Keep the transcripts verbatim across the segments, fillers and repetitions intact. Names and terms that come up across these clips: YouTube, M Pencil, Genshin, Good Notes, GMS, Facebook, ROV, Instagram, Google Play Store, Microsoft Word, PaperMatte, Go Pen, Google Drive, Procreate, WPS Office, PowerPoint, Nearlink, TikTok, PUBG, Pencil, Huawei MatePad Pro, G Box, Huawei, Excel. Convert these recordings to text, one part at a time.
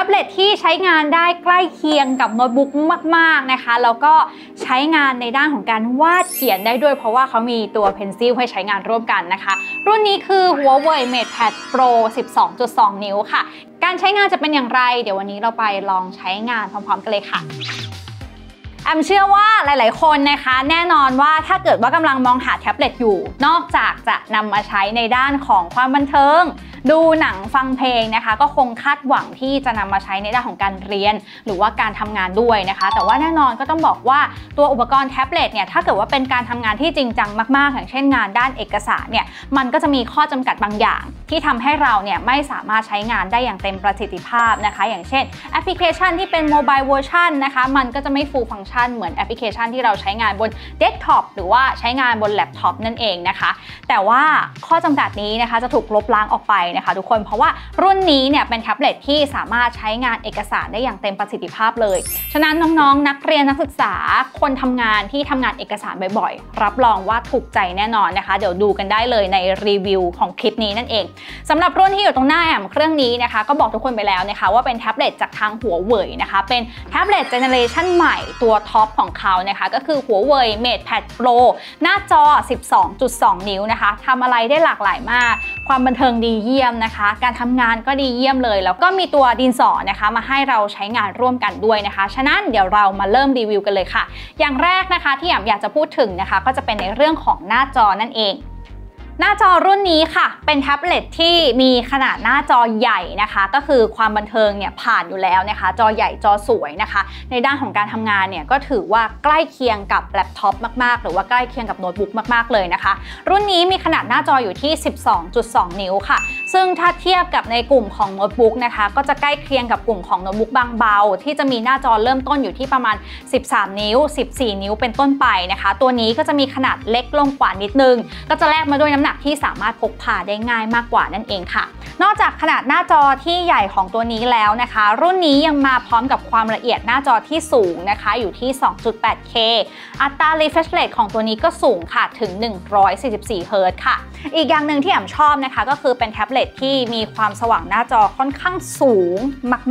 ท็บเล็ตที่ใช้งานได้ใกล้เคียงกับโน้ตบุ๊กมากๆนะคะแล้วก็ใช้งานในด้านของการวาดเขียนได้ด้วยเพราะว่าเขามีตัว Pencil ให้ใช้งานร่วมกันนะคะรุ่นนี้คือ Huawei MatePad Pro สิบสองจุดสอง นิ้วค่ะการใช้งานจะเป็นอย่างไรเดี๋ยววันนี้เราไปลองใช้งานพร้อมๆกันเลยค่ะแอมเชื่อว่าหลายๆคนนะคะแน่นอนว่าถ้าเกิดว่ากำลังมองหาแท็บเล็ตอยู่นอกจากจะนำมาใช้ในด้านของความบันเทิงดูหนังฟังเพลงนะคะก็คงคาดหวังที่จะนำมาใช้ในด้านของการเรียนหรือว่าการทำงานด้วยนะคะแต่ว่าแน่นอนก็ต้องบอกว่าตัวอุปกรณ์แท็บเล็ตเนี่ยถ้าเกิดว่าเป็นการทำงานที่จริงจังมากๆอย่างเช่นงานด้านเอกสารเนี่ยมันก็จะมีข้อจำกัดบางอย่างที่ทำให้เราเนี่ยไม่สามารถใช้งานได้อย่างเต็มประสิทธิภาพนะคะอย่างเช่นแอปพลิเคชันที่เป็นโมบายเวอร์ชันนะคะมันก็จะไม่ฟูลฟังก์ชันเหมือนแอปพลิเคชันที่เราใช้งานบนเดสก์ท็อปหรือว่าใช้งานบนแล็ปท็อปนั่นเองนะคะแต่ว่าข้อจำกัดนี้นะคะจะถูกลบล้างออกไปนะคะทุกคนเพราะว่ารุ่นนี้เนี่ยเป็นแท็บเล็ตที่สามารถใช้งานเอกสารได้อย่างเต็มประสิทธิภาพเลยฉะนั้นน้องๆนักเรียนนักศึกษาคนทำงานที่ทำงานเอกสารบ่อยๆรับรองว่าถูกใจแน่นอนนะคะเดี๋ยวดูกันได้เลยในรีวิวของคลิปนี้นั่นเองสำหรับรุ่นที่อยู่ตรงหน้าแอมเครื่องนี้นะคะก็บอกทุกคนไปแล้วนะคะว่าเป็นแท็บเล็ตจากทาง Huawei นะคะเป็นแท็บเล็ตเจเนอเรชันใหม่ตัวท็อปของเขานะคะก็คือ Huawei MatePad Pro หน้าจอ สิบสองจุดสอง นิ้วนะคะทำอะไรได้หลากหลายมากความบันเทิงดีเยี่ยมนะคะการทำงานก็ดีเยี่ยมเลยแล้วก็มีตัวดินสอนะคะมาให้เราใช้งานร่วมกันด้วยนะคะฉะนั้นเดี๋ยวเรามาเริ่มรีวิวกันเลยค่ะอย่างแรกนะคะที่แอมอยากจะพูดถึงนะคะก็จะเป็นในเรื่องของหน้าจอนั่นเองหน้าจอรุ่นนี้ค่ะเป็นแท็บเล็ตที่มีขนาดหน้าจอใหญ่นะคะก็คือความบันเทิงเนี่ยผ่านอยู่แล้วนะคะจอใหญ่จอสวยนะคะในด้านของการทำงานเนี่ยก็ถือว่าใกล้เคียงกับแล็ปท็อปมากๆหรือว่าใกล้เคียงกับโน้ตบุ๊กมากๆเลยนะคะรุ่นนี้มีขนาดหน้าจออยู่ที่ สิบสองจุดสอง นิ้วค่ะซึ่งถ้าเทียบกับในกลุ่มของโน้ตบุ๊กนะคะก็จะใกล้เคียงกับกลุ่มของโน้ตบุ๊กบางเบาที่จะมีหน้าจอเริ่มต้นอยู่ที่ประมาณสิบสามนิ้วสิบสี่นิ้วเป็นต้นไปนะคะตัวนี้ก็จะมีขนาดเล็กลงกว่านิดนึงก็จะแลกมาด้วยน้ำหนักที่สามารถพกพาได้ง่ายมากกว่านั่นเองค่ะนอกจากขนาดหน้าจอที่ใหญ่ของตัวนี้แล้วนะคะรุ่นนี้ยังมาพร้อมกับความละเอียดหน้าจอที่สูงนะคะอยู่ที่ สองจุดแปดเค อัตรา refresh rate ของตัวนี้ก็สูงค่ะถึงหนึ่งร้อยสี่สิบสี่เฮิร์ตซ์ค่ะอีกอย่างหนึ่งที่แอมชอบนะคะก็คือเป็นแท็บเล็ตที่มีความสว่างหน้าจอค่อนข้างสูง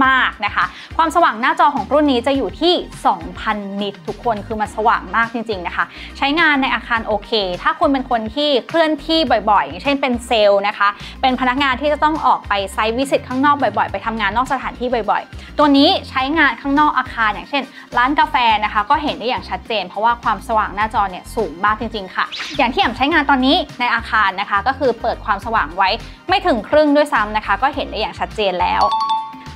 มากๆนะคะความสว่างหน้าจอของรุ่นนี้จะอยู่ที่ สองพัน นิตทุกคนคือมันสว่างมากจริงๆนะคะใช้งานในอาคารโอเคถ้าคุณเป็นคนที่เคลื่อนที่บ่อยๆอย่างเช่นเป็นเซลล์นะคะเป็นพนักงานที่จะต้องออกไปไซต์วิสิตข้างนอกบ่อยๆไปทำงานนอกสถานที่บ่อยๆตัวนี้ใช้งานข้างนอกอาคารอย่างเช่นร้านกาแฟนะคะก็เห็นได้อย่างชัดเจนเพราะว่าความสว่างหน้าจอเนี่ยสูงมากจริงๆค่ะอย่างที่แอมใช้งานตอนนี้ในอาคารนะคะก็คือเปิดความสว่างไว้ไม่ถึงครึ่งด้วยซ้ำนะคะก็เห็นได้อย่างชัดเจนแล้ว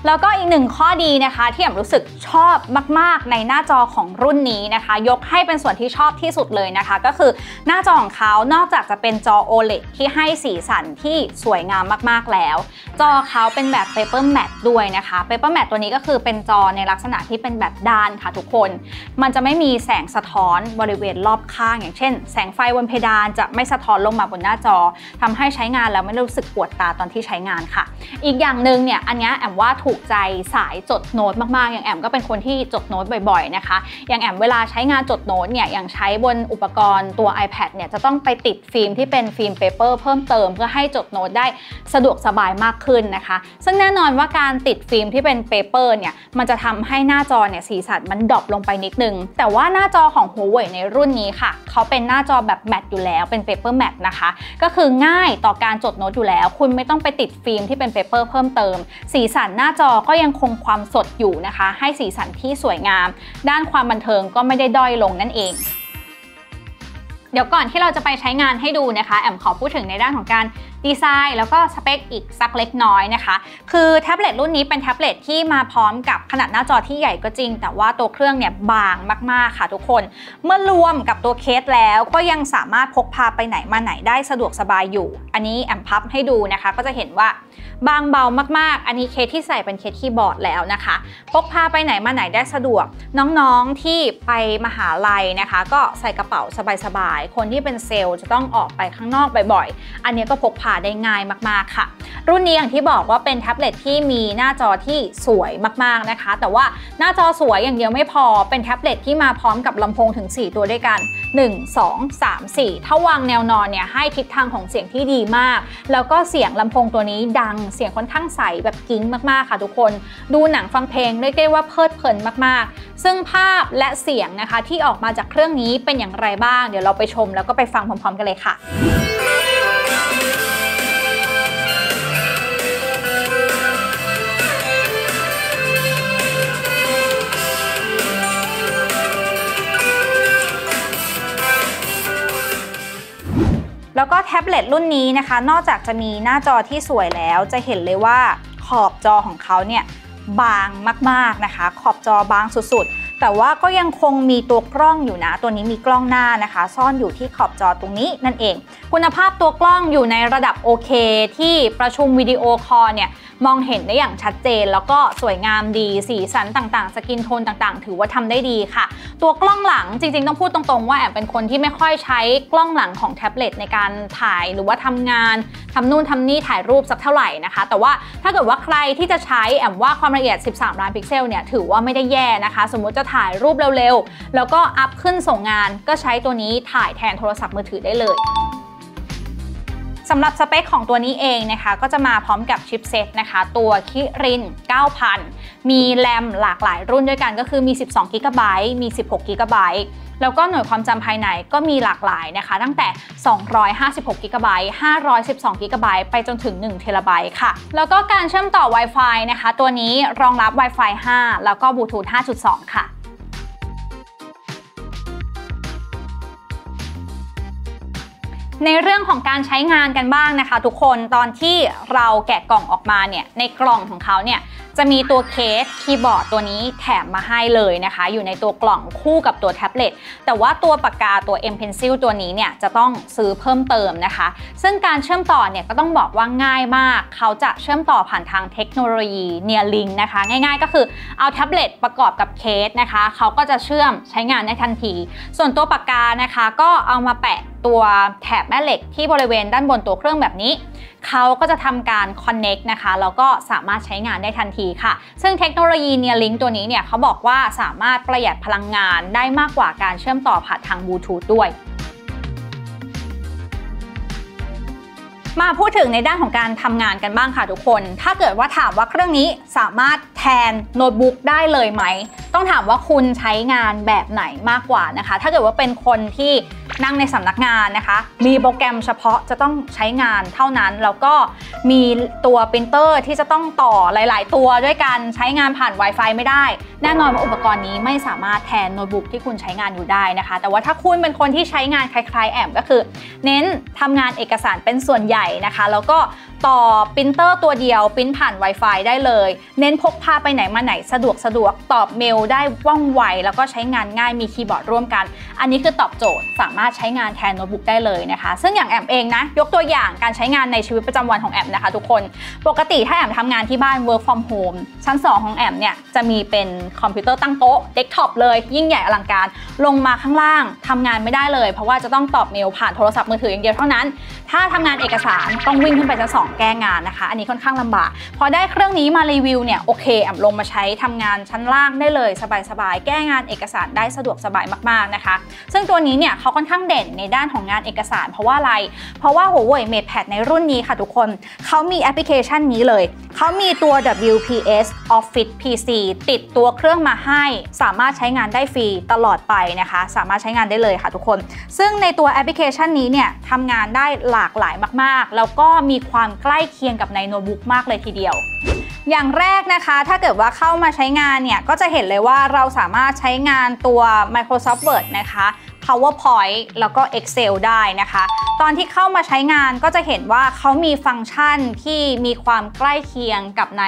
แล้วก็อีกหนึ่งข้อดีนะคะที่แอมรู้สึกชอบมากๆในหน้าจอของรุ่นนี้นะคะยกให้เป็นส่วนที่ชอบที่สุดเลยนะคะก็คือหน้าจอของเขานอกจากจะเป็นจอ โอ แอล อี ดี ที่ให้สีสันที่สวยงามมากๆแล้วจอเขาเป็นแบบ PaperMatte ด้วยนะคะ PaperMatte ตัวนี้ก็คือเป็นจอในลักษณะที่เป็นแบบด้านค่ะทุกคนมันจะไม่มีแสงสะท้อนบริเวณรอบข้างอย่างเช่นแสงไฟบนเพดานจะไม่สะท้อนลงมาบนหน้าจอทำให้ใช้งานแล้วไม่รู้สึกปวดตาตอนที่ใช้งานค่ะอีกอย่างหนึ่งเนี่ยอันนี้แอมว่าถูกใจสายจดโน้ตมากๆอย่างแอมก็เป็นคนที่จดโน้ตบ่อยๆนะคะอย่างแอมเวลาใช้งานจดโน้ตเนี่ยอย่างใช้บนอุปกรณ์ตัว iPad เนี่ยจะต้องไปติดฟิล์มที่เป็นฟิล์มเปเปอร์เพิ่มเติมเพื่อให้จดโน้ตได้สะดวกสบายมากขึ้นนะคะซึ่งแน่นอนว่าการติดฟิล์มที่เป็นเปเปอร์เนี่ยมันจะทำให้หน้าจอเนี่ยสีสันมันดรอปลงไปนิดนึงแต่ว่าหน้าจอของ Huawei ในรุ่นนี้ค่ะเขาเป็นหน้าจอแบบแมตต์อยู่แล้วเป็น Paper Matte นะคะก็คือง่ายต่อการจดโน้ตอยู่แล้วคุณไม่ต้องไปติดฟิล์มที่เป็นเปเปอร์เพิ่มเติมสีสันหน้าจอก็ยังคงความสดอยู่นะคะให้สีสันที่สวยงามด้านความบันเทิงก็ไม่ได้ด้อยลงนั่นเองเดี๋ยวก่อนที่เราจะไปใช้งานให้ดูนะคะแอมขอพูดถึงในด้านของการดีไซน์แล้วก็สเปคอีกสักเล็กน้อยนะคะคือแท็บเล็ตรุ่นนี้เป็นแท็บเล็ตที่มาพร้อมกับขนาดหน้าจอที่ใหญ่ก็จริงแต่ว่าตัวเครื่องเนี่ยบางมากๆค่ะทุกคนเมื่อรวมกับตัวเคสแล้วก็ยังสามารถพกพาไปไหนมาไหนได้สะดวกสบายอยู่อันนี้แอมพับให้ดูนะคะก็จะเห็นว่าบางเบามากๆอันนี้เคสที่ใส่เป็นเคสคีย์บอร์ดแล้วนะคะพกพาไปไหนมาไหนได้สะดวกน้องๆที่ไปมหาลัยนะคะก็ใส่กระเป๋าสบายๆคนที่เป็นเซลล์จะต้องออกไปข้างนอกบ่อยๆอันนี้ก็พกพา าได้ง่ายมากๆค่ะรุ่นนี้อย่างที่บอกว่าเป็นแท็บเล็ตที่มีหน้าจอที่สวยมากๆนะคะแต่ว่าหน้าจอสวยอย่างเดียวไม่พอเป็นแท็บเล็ตที่มาพร้อมกับลำโพงถึงสี่ตัวด้วยกันหนึ่ง สอง สาม สี่ถ้าวางแนวนอนเนี่ยให้ทิศทางของเสียงที่ดีมากแล้วก็เสียงลำโพงตัวนี้ดังเสียงค่อนข้างใสแบบกิ้งมากๆค่ะทุกคนดูหนังฟังเพลงเรียกได้ว่าเพลิดเพลินมากๆซึ่งภาพและเสียงนะคะที่ออกมาจากเครื่องนี้เป็นอย่างไรบ้างเดี๋ยวเราไปชมแล้วก็ไปฟังพร้อมๆกันเลยค่ะแล้วก็แท็บเล็ตรุ่นนี้นะคะนอกจากจะมีหน้าจอที่สวยแล้วจะเห็นเลยว่าขอบจอของเขาเนี่ยบางมากๆนะคะขอบจอบางสุดๆแต่ว่าก็ยังคงมีตัวกล้องอยู่นะตัวนี้มีกล้องหน้านะคะซ่อนอยู่ที่ขอบจอตรงนี้นั่นเองคุณภาพตัวกล้องอยู่ในระดับโอเคที่ประชุมวิดีโอคอลเนี่ยมองเห็นได้อย่างชัดเจนแล้วก็สวยงามดีสีสันต่างๆสกินโทนต่างๆถือว่าทำได้ดีค่ะตัวกล้องหลังจริงๆต้องพูดตรงๆว่าแอบเป็นคนที่ไม่ค่อยใช้กล้องหลังของแท็บเล็ตในการถ่ายหรือว่าทำงานทำนู่นทำนี่ถ่ายรูปสักเท่าไหร่นะคะแต่ว่าถ้าเกิดว่าใครที่จะใช้แอบว่าความละเอียดสิบสามล้านพิกเซลเนี่ยถือว่าไม่ได้แย่นะคะสมมุติจะถ่ายรูปเร็วๆแล้วก็อัพขึ้นส่งงานก็ใช้ตัวนี้ถ่ายแทนโทรศัพท์มือถือได้เลยสำหรับสเปคของตัวนี้เองนะคะก็จะมาพร้อมกับชิปเซตนะคะตัวคิริน เก้าพัน มีแรมหลากหลายรุ่นด้วยกันก็คือมีสิบสอง จี บี มีสิบหก จี บีแล้วก็หน่วยความจำภายในก็มีหลากหลายนะคะตั้งแต่สองร้อยห้าสิบหก จี บี ห้าร้อยสิบสอง จี บี ไปจนถึงหนึ่ง เทราไบต์ค่ะแล้วก็การเชื่อมต่อ Wi-Fi นะคะตัวนี้รองรับ Wi-Fi ห้าแล้วก็ Bluetooth ห้าจุดสอง ค่ะในเรื่องของการใช้งานกันบ้างนะคะทุกคนตอนที่เราแกะกล่องออกมาเนี่ยในกล่องของเขาเนี่ยจะมีตัวเคสคีย์บอร์ดตัวนี้แถมมาให้เลยนะคะอยู่ในตัวกล่องคู่กับตัวแท็บเล็ตแต่ว่าตัวปากกาตัว M Pencil ตัวนี้เนี่ยจะต้องซื้อเพิ่มเติมนะคะซึ่งการเชื่อมต่อเนี่ยก็ต้องบอกว่าง่ายมากเขาจะเชื่อมต่อผ่านทางเทคโนโลยี Nearlink นะคะง่ายๆก็คือเอาแท็บเล็ตประกอบกับเคสนะคะเขาก็จะเชื่อมใช้งานได้ทันทีส่วนตัวปากกานะคะก็เอามาแปะตัวแถบแม่เหล็กที่บริเวณด้านบนตัวเครื่องแบบนี้เขาก็จะทำการ Connect นะคะแล้วก็สามารถใช้งานได้ทันทีค่ะซึ่งเทคโนโลยี Nearlink ตัวนี้เนี่ยเขาบอกว่าสามารถประหยัดพลังงานได้มากกว่าการเชื่อมต่อผ่านทางบลูทูธด้วยมาพูดถึงในด้านของการทำงานกันบ้างค่ะทุกคนถ้าเกิดว่าถามว่าเครื่องนี้สามารถแทนโน้ตบุ๊กได้เลยไหมต้องถามว่าคุณใช้งานแบบไหนมากกว่านะคะถ้าเกิดว่าเป็นคนที่นั่งในสำนักงานนะคะมีโปรแกรมเฉพาะจะต้องใช้งานเท่านั้นแล้วก็มีตัวปรินเตอร์ที่จะต้องต่อหลายๆตัวด้วยกันใช้งานผ่าน Wi-Fi ไม่ได้แน่นอนว่าอุปกรณ์นี้ไม่สามารถแทนโน้ตบุ๊กที่คุณใช้งานอยู่ได้นะคะแต่ว่าถ้าคุณเป็นคนที่ใช้งานคล้ายๆแอมก็คือเน้นทำงานเอกสารเป็นส่วนใหญ่นะคะแล้วก็ต่อปรินเตอร์ตัวเดียวปรินท์ผ่าน Wi-Fi ได้เลยเน้นพกพาไปไหนมาไหนสะดวกสะดวกตอบเมลได้ว่องไวแล้วก็ใช้งานง่ายมีคีย์บอร์ดร่วมกันอันนี้คือตอบโจทย์สามารถใช้งานแทนโน้ตบุ๊กได้เลยนะคะซึ่งอย่างแอมเองนะยกตัวอย่างการใช้งานในชีวิตประจำวันของแอมนะคะทุกคนปกติถ้าแอมทำงานที่บ้าน work from home ชั้นสองของแอมเนี่ยจะมีเป็นคอมพิวเตอร์ตั้งโต๊ะเดสก์ท็อปเลยยิ่งใหญ่อลังการลงมาข้างล่างทำงานไม่ได้เลยเพราะว่าจะต้องตอบเมลผ่านโทรศัพท์มือถืออย่างเดียวเท่านั้นถ้าทำงานเอกสารต้องวิ่งขึ้นไปชั้นสองแก้งานนะคะอันนี้ค่อนข้างลำบากพอได้เครื่องนี้มารีวิวเนี่ยโอเคแอมลงมาใช้ทำงานชั้นล่างได้เลยสบายๆแก้งานเอกสารได้สะดวกสบายมากๆนะคะซึ่งตัวนี้เนี่ยเขาค่อนข้างเด่นในด้านของงานเอกสารเพราะว่าอะไรเพราะว่า Huawei MatePad ในรุ่นนี้ค่ะทุกคนเขามีแอปพลิเคชันนี้เลยเขามีตัว ดับเบิลยู พี เอส Office พี ซี ติดตัวเครื่องมาให้สามารถใช้งานได้ฟรีตลอดไปนะคะสามารถใช้งานได้เลยค่ะทุกคนซึ่งในตัวแอปพลิเคชันนี้เนี่ยทำงานได้หลากหลายมากๆแล้วก็มีความใกล้เคียงกับในโน้ตบุ๊กมากเลยทีเดียวอย่างแรกนะคะถ้าเกิดว่าเข้ามาใช้งานเนี่ยก็จะเห็นเลยว่าเราสามารถใช้งานตัว Microsoft Word นะคะ PowerPoint แล้วก็ Excel ได้นะคะตอนที่เข้ามาใช้งานก็จะเห็นว่าเขามีฟังก์ชันที่มีความใกล้เคียงกับใน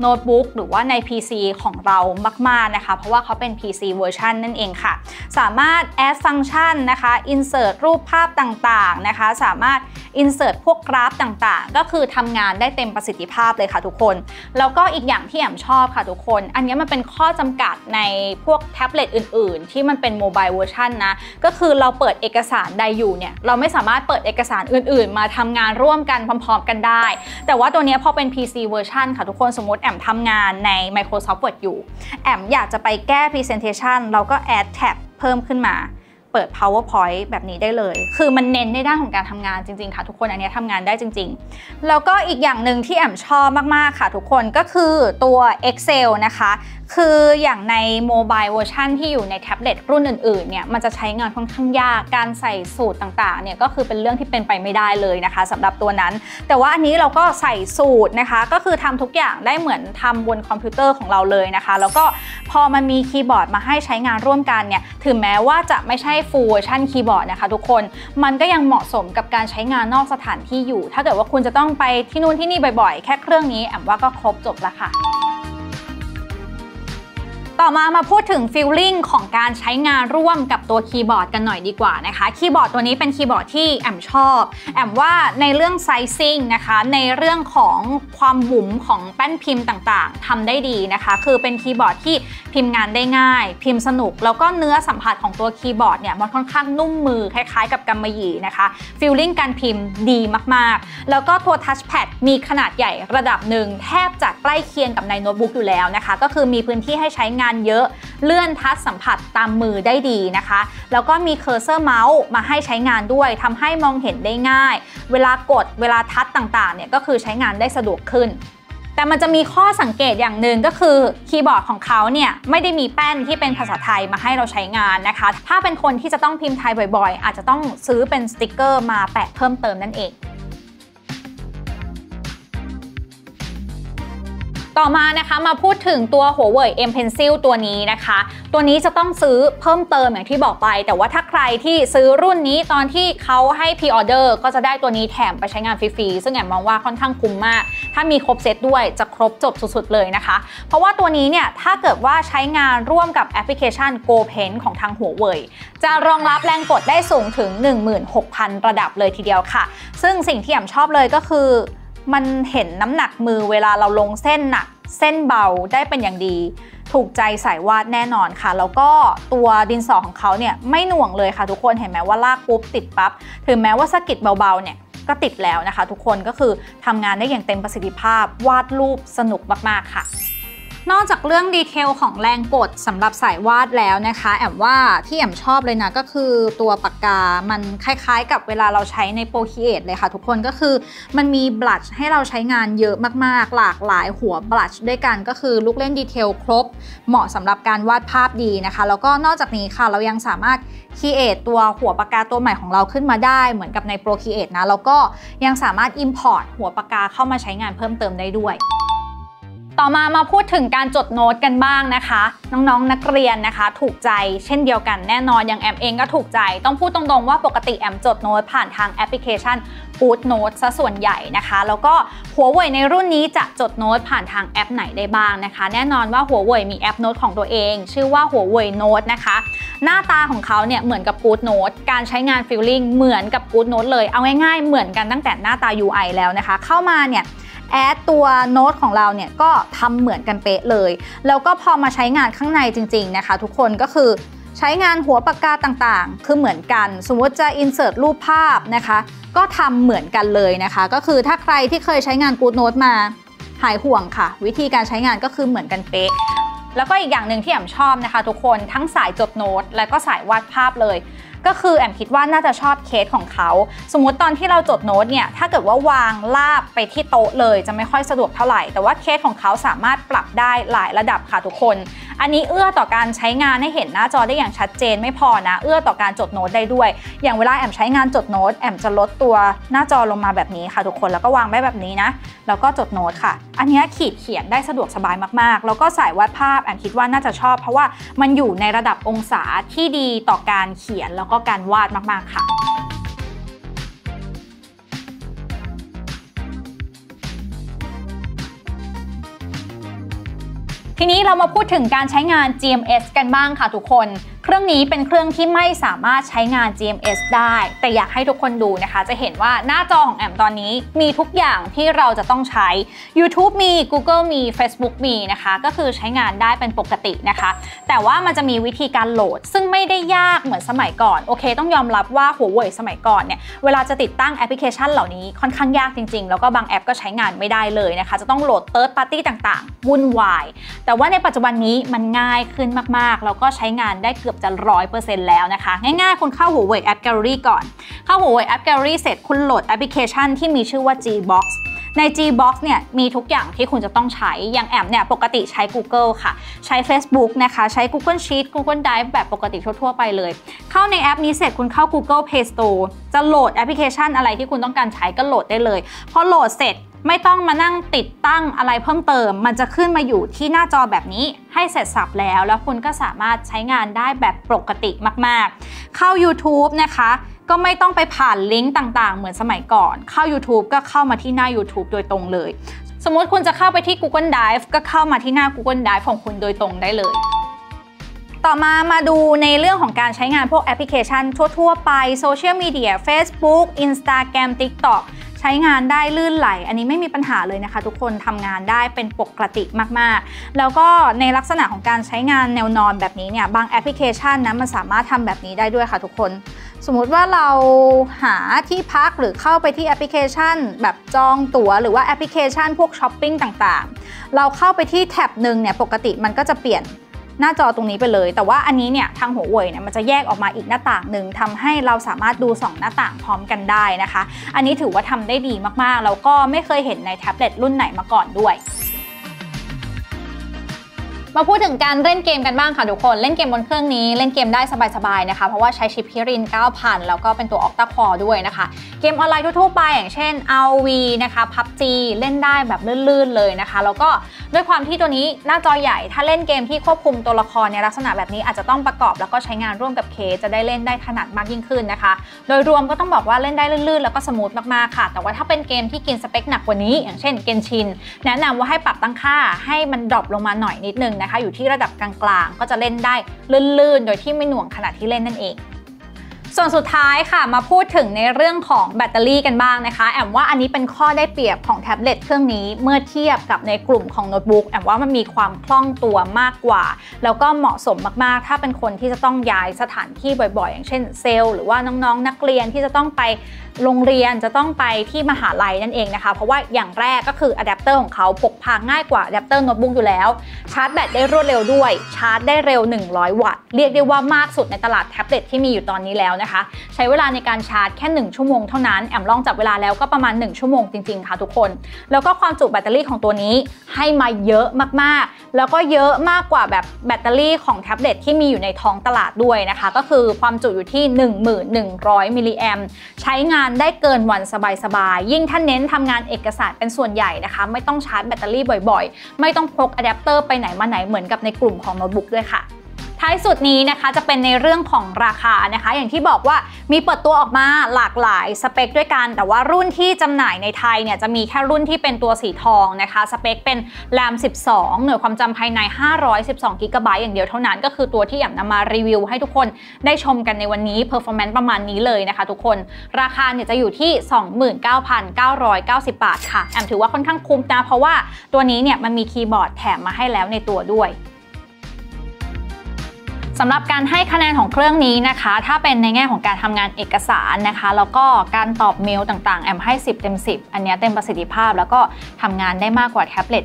โน้ตบุ๊กหรือว่าใน พี ซี ของเรามากๆนะคะเพราะว่าเขาเป็น พี ซี เวอร์ชันนั่นเองค่ะสามารถ add ฟังก์ชันนะคะ insert รูปภาพต่างๆนะคะสามารถ insert พวกกราฟต่างๆก็คือทำงานได้เต็มประสิทธิภาพเลยค่ะทุกคนแล้วก็อีกอย่างที่แอมชอบค่ะทุกคนอันนี้มันเป็นข้อจำกัดในพวกแท็บเล็ตอื่นๆที่มันเป็นโมบายเวอร์ชันนะก็คือเราเปิดเอกสารใดอยู่เนี่ยเราไม่สามารถเปิด ดเอกสารอื่นๆมาทำงานร่วมกันพร้อมๆกันได้แต่ว่าตัวนี้พอเป็น พี ซี version ค่ะทุกคนสมมติแอมทำงานใน Microsoft Word อยู่แอมอยากจะไปแก้ Presentation เราก็ add tab เพิ่มขึ้นมาเปิด PowerPoint แบบนี้ได้เลยคือมันเน้นในด้านของการทำงานจริงๆค่ะทุกคนอันนี้ทำงานได้จริงๆแล้วก็อีกอย่างหนึ่งที่แอมชอบมากๆค่ะทุกคนก็คือตัว Excel นะคะคืออย่างในโมบายเวอร์ชันที่อยู่ในแท็บเล็ตรุ่นอื่นๆเนี่ยมันจะใช้งานค่อนข้างยากการใส่สูตรต่างๆเนี่ยก็คือเป็นเรื่องที่เป็นไปไม่ได้เลยนะคะสำหรับตัวนั้นแต่ว่าอันนี้เราก็ใส่สูตรนะคะก็คือทำทุกอย่างได้เหมือนทำบนคอมพิวเตอร์ของเราเลยนะคะแล้วก็พอมันมีคีย์บอร์ดมาให้ใช้งานร่วมกันเนี่ยถึงแม้ว่าจะไม่ใช่ฟูลเวอร์ชันคีย์บอร์ดนะคะทุกคนมันก็ยังเหมาะสมกับการใช้งานนอกสถานที่อยู่ถ้าเกิดว่าคุณจะต้องไปที่นู่นที่นี่บ่อยๆแค่เครื่องนี้แอมว่าก็ครบจบแล้วค่ะต่อมามาพูดถึงฟีลลิ่งของการใช้งานร่วมกับตัวคีย์บอร์ดกันหน่อยดีกว่านะคะคีย์บอร์ดตัวนี้เป็นคีย์บอร์ดที่แอมชอบแอมว่าในเรื่องไซซิ่งนะคะในเรื่องของความบุ๋มของแป้นพิมพ์ต่างๆทำได้ดีนะคะคือเป็นคีย์บอร์ดที่พิมพ์งานได้ง่ายพิมพ์สนุกแล้วก็เนื้อสัมผัสของตัวคีย์บอร์ดเนี่ยมันค่อนข้างนุ่มมือคล้ายๆกับกำมะหยี่นะคะฟีลลิ่งการพิมพ์ดีมากๆแล้วก็ตัวทัชแพดมีขนาดใหญ่ระดับหนึ่งแทบจะใกล้เคียงกับในโน้ตบุ๊กอยู่แล้วนะคะก็คือมีพื้นที่ให้ใช้งานเยอะเลื่อนทัชสัมผัสตามมือได้ดีนะคะแล้วก็มีเคอร์เซอร์เมาส์มาให้ใช้งานด้วยทำให้มองเห็นได้ง่ายเวลากดเวลาทัชต่างๆเนี่ยก็คือใช้งานได้สะดวกขึ้นแต่มันจะมีข้อสังเกตอย่างหนึ่งก็คือคีย์บอร์ดของเขาเนี่ยไม่ได้มีแป้นที่เป็นภาษาไทยมาให้เราใช้งานนะคะถ้าเป็นคนที่จะต้องพิมพ์ไทยบ่อยๆอาจจะต้องซื้อเป็นสติกเกอร์มาแปะเพิ่มเติมนั่นเองต่อมานะคะมาพูดถึงตัว Huawei M Pencil ตัวนี้นะคะตัวนี้จะต้องซื้อเพิ่มเติมอย่างที่บอกไปแต่ว่าถ้าใครที่ซื้อรุ่นนี้ตอนที่เขาให้พรีออเดอร์ก็จะได้ตัวนี้แถมไปใช้งานฟรีๆซึ่งแอมมองว่าค่อนข้างคุ้มมากถ้ามีครบเซตด้วยจะครบจบสุดๆเลยนะคะเพราะว่าตัวนี้เนี่ยถ้าเกิดว่าใช้งานร่วมกับแอปพลิเคชัน Go Pen ของทาง Huawei จะรองรับแรงกดได้สูงถึง หนึ่งหมื่นหกพัน ระดับเลยทีเดียวค่ะซึ่งสิ่งที่แอมชอบเลยก็คือมันเห็นน้ำหนักมือเวลาเราลงเส้นหนักเส้นเบาได้เป็นอย่างดีถูกใจสายวาดแน่นอนค่ะแล้วก็ตัวดินสอของเขาเนี่ยไม่หน่วงเลยค่ะทุกคนเห็นไหมว่าลากปุ๊บติดปั๊บถึงแม้ว่าสะกิดเบาๆเนี่ยก็ติดแล้วนะคะทุกคนก็คือทำงานได้อย่างเต็มประสิทธิภาพวาดรูปสนุกมากๆค่ะนอกจากเรื่องดีเทลของแรงกดสำหรับสายวาดแล้วนะคะแอมว่าที่แอมชอบเลยนะก็คือตัวปากกามันคล้ายๆกับเวลาเราใช้ในโปรครีเอทเลยค่ะทุกคนก็คือมันมีบลัชให้เราใช้งานเยอะมากๆหลากหลายหัวบลัชด้วยกันก็คือลูกเล่นดีเทลครบเหมาะสำหรับการวาดภาพดีนะคะแล้วก็นอกจากนี้ค่ะเรายังสามารถครีเอทตัวหัวปากกาตัวใหม่ของเราขึ้นมาได้เหมือนกับในโปรครีเอทนะแล้วก็ยังสามารถ Import หัวปากกาเข้ามาใช้งานเพิ่มเติมได้ด้วยต่อมามาพูดถึงการจดโน้ตกันบ้างนะคะน้องๆ น, นักเรียนนะคะถูกใจเช่นเดียวกันแน่นอนอย่างแอมเองก็ถูกใจต้องพูดตรงๆว่าปกติแอมจดโน้ตผ่านทางแอปพลิเคชัน Good Notes ซะส่วนใหญ่นะคะแล้วก็ Huawei ในรุ่นนี้จะจดโน้ตผ่านทางแอปไหนได้บ้างนะคะแน่นอนว่า Huawei มีแอปโน้ตของตัวเองชื่อว่า Huawei Note นะคะหน้าตาของเขาเนี่ยเหมือนกับ Good Notes การใช้งาน Feeling เหมือนกับ Good Notes เลยเอาง่ายๆเหมือนกันตั้งแต่หน้าตา ยู ไอ แล้วนะคะเข้ามาเนี่ยแอดตัวโน้ตของเราเนี่ยก็ทำเหมือนกันเป๊ะเลยแล้วก็พอมาใช้งานข้างในจริงๆนะคะทุกคนก็คือใช้งานหัวปากกาต่างๆคือเหมือนกันสมมติจะ insert รูปภาพนะคะก็ทำเหมือนกันเลยนะคะก็คือถ้าใครที่เคยใช้งาน Good Notes มาหายห่วงค่ะวิธีการใช้งานก็คือเหมือนกันเป๊ะแล้วก็อีกอย่างหนึ่งที่แอมชอบนะคะทุกคนทั้งสายจดโน้ตและก็สายวาดภาพเลยก็คือแอมคิดว่าน่าจะชอบเคสของเขาสมมติตอนที่เราจดโน้ตเนี่ยถ้าเกิดว่าวางลาบไปที่โต๊ะเลยจะไม่ค่อยสะดวกเท่าไหร่แต่ว่าเคสของเขาสามารถปรับได้หลายระดับค่ะทุกคนอันนี้เอื้อต่อการใช้งานให้เห็นหน้าจอได้อย่างชัดเจนไม่พอนะเอื้อต่อการจดโน้ตได้ด้วยอย่างเวลาแอมใช้งานจดโน้ตแอมจะลดตัวหน้าจอลงมาแบบนี้ค่ะทุกคนแล้วก็วางไว้แบบนี้นะแล้วก็จดโน้ตค่ะอันนี้ขีดเขียนได้สะดวกสบายมากๆแล้วก็สายวาดภาพแอมคิดว่าน่าจะชอบเพราะว่ามันอยู่ในระดับองศาที่ดีต่อการเขียนแล้วก็การวาดมากๆค่ะทีนี้เรามาพูดถึงการใช้งาน จี เอ็ม เอส กันบ้างค่ะทุกคน เครื่องนี้เป็นเครื่องที่ไม่สามารถใช้งาน จี เอ็ม เอส ได้แต่อยากให้ทุกคนดูนะคะจะเห็นว่าหน้าจอของแอมตอนนี้มีทุกอย่างที่เราจะต้องใช้ YouTube มี Google มี Facebook มีนะคะก็คือใช้งานได้เป็นปกตินะคะแต่ว่ามันจะมีวิธีการโหลดซึ่งไม่ได้ยากเหมือนสมัยก่อนโอเคต้องยอมรับว่า Huawei สมัยก่อนเนี่ยเวลาจะติดตั้งแอปพลิเคชันเหล่านี้ค่อนข้างยากจริงๆแล้วก็บางแอปก็ใช้งานไม่ได้เลยนะคะจะต้องโหลด Third Party ต่างๆวุ่นวายแต่ว่าในปัจจุบันนี้มันง่ายขึ้นมากๆแล้วก็ใช้งานได้เกือบจะ ร้อยเปอร์เซ็นต์ แล้วนะคะง่ายๆคุณเข้า Huawei App Gallery ก่อนเข้า Huawei App Gallery เสร็จคุณโหลดแอปพลิเคชันที่มีชื่อว่า G Boxใน G Box เนี่ยมีทุกอย่างที่คุณจะต้องใช้อย่างแอมเนี่ยปกติใช้ Google ค่ะใช้ Facebook นะคะใช้ Google Sheet Google Drive แบบปกติทั่วๆไปเลยเข้าในแอปนี้เสร็จคุณเข้า Google Play Store จะโหลดแอปพลิเคชันอะไรที่คุณต้องการใช้ก็โหลดได้เลยพอโหลดเสร็จไม่ต้องมานั่งติดตั้งอะไรเพิ่มเติมมันจะขึ้นมาอยู่ที่หน้าจอแบบนี้ให้เสร็จสับแล้วแล้วคุณก็สามารถใช้งานได้แบบปกติมากๆเข้า YouTube นะคะก็ไม่ต้องไปผ่านลิงก์ต่างๆเหมือนสมัยก่อนเข้า YouTube ก็เข้ามาที่หน้า YouTube โดยตรงเลยสมมติคุณจะเข้าไปที่ Google Drive ก็เข้ามาที่หน้า Google Drive ของคุณโดยตรงได้เลยต่อมามาดูในเรื่องของการใช้งานพวกแอปพลิเคชันทั่วๆไปโซเชียลมีเดีย Facebook Instagram TikTokใช้งานได้ลื่นไหลอันนี้ไม่มีปัญหาเลยนะคะทุกคนทำงานได้เป็นปกติมากๆแล้วก็ในลักษณะของการใช้งานแนวนอนแบบนี้เนี่ยบางแอปพลิเคชันนะมันสามารถทำแบบนี้ได้ด้วยค่ะทุกคนสมมุติว่าเราหาที่พักหรือเข้าไปที่แอปพลิเคชันแบบจองตั๋วหรือว่าแอปพลิเคชันพวกช้อปปิ้งต่างๆเราเข้าไปที่แท็บหนึ่งเนี่ยปกติมันก็จะเปลี่ยนหน้าจอตรงนี้ไปเลยแต่ว่าอันนี้เนี่ยทางหัวเว่ยเนี่ยมันจะแยกออกมาอีกหน้าต่างหนึ่งทำให้เราสามารถดูสองหน้าต่างพร้อมกันได้นะคะอันนี้ถือว่าทำได้ดีมากๆแล้วก็ไม่เคยเห็นในแท็บเล็ตรุ่นไหนมาก่อนด้วยมาพูดถึงการเล่นเกมกันบ้างค่ะทุกคนเล่นเกมบนเครื่องนี้เล่นเกมได้สบายๆนะคะเพราะว่าใช้ชิปฮิริน เก้าพัน แล้วก็เป็นตัว Octa Core ด้วยนะคะเกมออนไลน์ทั่วๆไปอย่างเช่น อาร์ โอ วี นะคะ พับจี เล่นได้แบบลื่นๆเลยนะคะแล้วก็ด้วยความที่ตัวนี้หน้าจอใหญ่ถ้าเล่นเกมที่ควบคุมตัวละครในลักษณะแบบนี้อาจจะต้องประกอบแล้วก็ใช้งานร่วมกับเคสจะได้เล่นได้ถนัดมากยิ่งขึ้นนะคะโดยรวมก็ต้องบอกว่าเล่นได้ลื่นๆแล้วก็สมูทมากๆค่ะแต่ว่าถ้าเป็นเกมที่กินสเปคหนักกว่านี้อย่างเช่น Genshin แนะนำว่าให้ปรับตั้งค่าให้มันดรอปลงมาหน่อยนิดนึงนะคะอยู่ที่ระดับกลางๆก็จะเล่นได้ลื่นๆโดยที่ไม่หน่วงขณะที่เล่นนั่นเองส่วนสุดท้ายค่ะมาพูดถึงในเรื่องของแบตเตอรี่กันบ้างนะคะแอมว่าอันนี้เป็นข้อได้เปรียบของแท็บเล็ตเครื่องนี้เมื่อเทียบกับในกลุ่มของโน้ตบุ๊กแอมว่ามันมีความคล่องตัวมากกว่าแล้วก็เหมาะสมมากๆถ้าเป็นคนที่จะต้องย้ายสถานที่บ่อยๆอย่างเช่นเซลล์หรือว่าน้องๆนักเรียนที่จะต้องไปโรงเรียนจะต้องไปที่มหาลัยนั่นเองนะคะเพราะว่าอย่างแรกก็คืออะแดปเตอร์ของเขาพกพาง่ายกว่าอะแดปเตอร์โน้ตบุ๊กอยู่แล้วชาร์จแบตได้รวดเร็วด้วยชาร์จได้เร็วหนึ่งร้อยวัตต์เรียกได้ว่ามากสุดในตลาดแท็บเล็ตที่มีอยู่ตอนนี้แล้วนะคะใช้เวลาในการชาร์จแค่หนึ่งชั่วโมงเท่านั้นแอมลองจับเวลาแล้วก็ประมาณหนึ่งชั่วโมงจริงๆค่ะทุกคนแล้วก็ความจุแบตเตอรี่ของตัวนี้ให้มาเยอะมากๆแล้วก็เยอะมากกว่าแบบแบตเตอรี่ของแท็บเล็ตที่มีอยู่ในท้องตลาดด้วยนะคะก็คือความจุอยู่ที่ หนึ่งพันหนึ่งร้อย มิลลิแอมป์ใช้งานได้เกินวันสบายๆยิ่งถ้าเน้นทำงานเอกสารเป็นส่วนใหญ่นะคะไม่ต้องชาร์จแบตเตอรี่บ่อยๆไม่ต้องพกอะแดปเตอร์ไปไหนมาไหนเหมือนกับในกลุ่มของโน้ตบุ๊กด้วยค่ะท้ายสุดนี้นะคะจะเป็นในเรื่องของราคานะคะอย่างที่บอกว่ามีเปิดตัวออกมาหลากหลายสเปคด้วยกันแต่ว่ารุ่นที่จำหน่ายในไทยเนี่ยจะมีแค่รุ่นที่เป็นตัวสีทองนะคะสเปคเป็น แรม สิบสอง หน่วยความจำภายใน ห้าร้อยสิบสองกิกะไบต์ อย่างเดียวเท่านั้นก็คือตัวที่แอมนำมารีวิวให้ทุกคนได้ชมกันในวันนี้ performance ประมาณนี้เลยนะคะทุกคนราคาเนี่ยจะอยู่ที่ สองหมื่นเก้าพันเก้าร้อยเก้าสิบ บาทค่ะแอมถือว่าค่อนข้างคุ้มนะเพราะว่าตัวนี้เนี่ยมันมีคีย์บอร์ดแถมมาให้แล้วในตัวด้วยสำหรับการให้คะแนนของเครื่องนี้นะคะถ้าเป็นในแง่ของการทำงานเอกสารนะคะแล้วก็การตอบเมลต่างๆแอมให้สิบเต็มสิบอันนี้เต็มประสิทธิภาพแล้วก็ทำงานได้มากกว่าแท็บเล็ต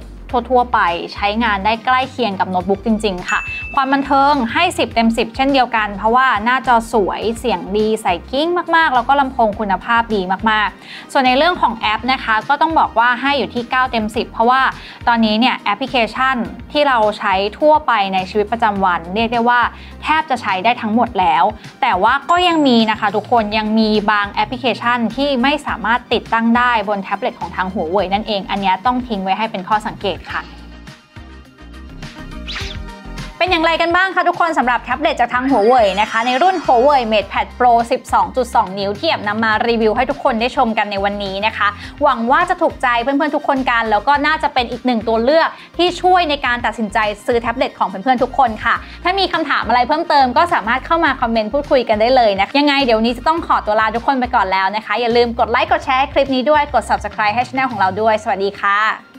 ทั่วๆไปใช้งานได้ใกล้เคียงกับโน้ตบุ๊กจริงๆค่ะความบันเทิงให้สิบเต็มสิบเช่นเดียวกันเพราะว่าหน้าจอสวยเสียงดีใส่กิ้งมากๆแล้วก็ลำโพงคุณภาพดีมากๆส่วนในเรื่องของแอปนะคะก็ต้องบอกว่าให้อยู่ที่เก้าเต็มสิบเพราะว่าตอนนี้เนี่ยแอปพลิเคชันที่เราใช้ทั่วไปในชีวิตประจำวันเรียกได้ว่าแทบจะใช้ได้ทั้งหมดแล้วแต่ว่าก็ยังมีนะคะทุกคนยังมีบางแอปพลิเคชันที่ไม่สามารถติดตั้งได้บนแท็บเล็ตของทาง Huawei นั่นเองอันนี้ต้องทิ้งไว้ให้เป็นข้อสังเกตค่ะ เป็นอย่างไรกันบ้างคะทุกคนสำหรับแท็บเล็ตจากทาง Huawei นะคะในรุ่น Huawei MatePad Pro สิบสองจุดสอง นิ้วที่แอบนำมารีวิวให้ทุกคนได้ชมกันในวันนี้นะคะหวังว่าจะถูกใจเพื่อนๆทุกคนกันแล้วก็น่าจะเป็นอีกหนึ่งตัวเลือกที่ช่วยในการตัดสินใจซื้อแท็บเล็ตของเพื่อนๆทุกคนค่ะถ้ามีคำถามอะไรเพิ่มเติมก็สามารถเข้ามาคอมเมนต์พูดคุยกันได้เลยนะยังไงเดี๋ยวนี้จะต้องขอตัวลาทุกคนไปก่อนแล้วนะคะอย่าลืมกดไลค์กดแชร์คลิปนี้ด้วยกด Subscribe ให้ช่องของเราด้วยสวัสดีค่ะ